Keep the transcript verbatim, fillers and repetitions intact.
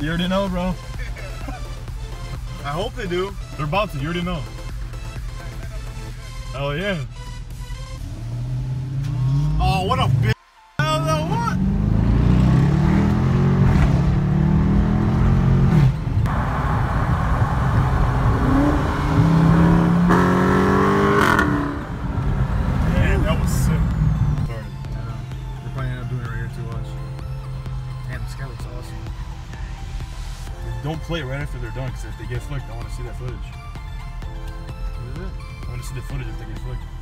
You already know, bro. I hope they do. They're about to. You already know. Hell yeah. Oh, what a bitch. I don't know what. Man, that was sick. Sorry. Yeah. We're probably end up doing it right here too much. Damn, this guy looks awesome. Don't play it right after they're done, because if they get flicked, I want to see that footage. What is it? I want to see the footage if they get flicked.